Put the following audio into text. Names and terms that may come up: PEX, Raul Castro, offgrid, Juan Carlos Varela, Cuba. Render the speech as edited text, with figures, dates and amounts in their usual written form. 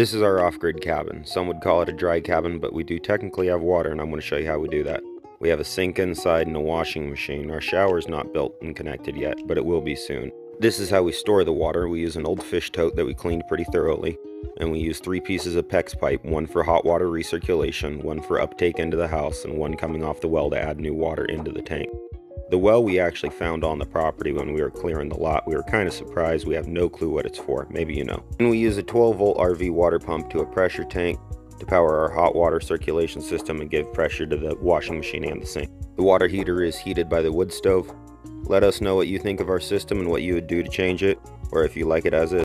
This is our off-grid cabin. Some would call it a dry cabin, but we do technically have water, and I'm going to show you how we do that. We have a sink inside and a washing machine. Our shower is not built and connected yet, but it will be soon. This is how we store the water. We use an old fish tote that we cleaned pretty thoroughly, and we use 3 pieces of PEX pipe, one for hot water recirculation, one for uptake into the house, and one coming off the well to add new water into the tank. The well we actually found on the property when we were clearing the lot. We were kind of surprised. We have no clue what it's for. Maybe you know. And we use a 12-volt RV water pump to a pressure tank to power our hot water circulation system and give pressure to the washing machine and the sink. The water heater is heated by the wood stove. Let us know what you think of our system and what you would do to change it, or if you like it as is.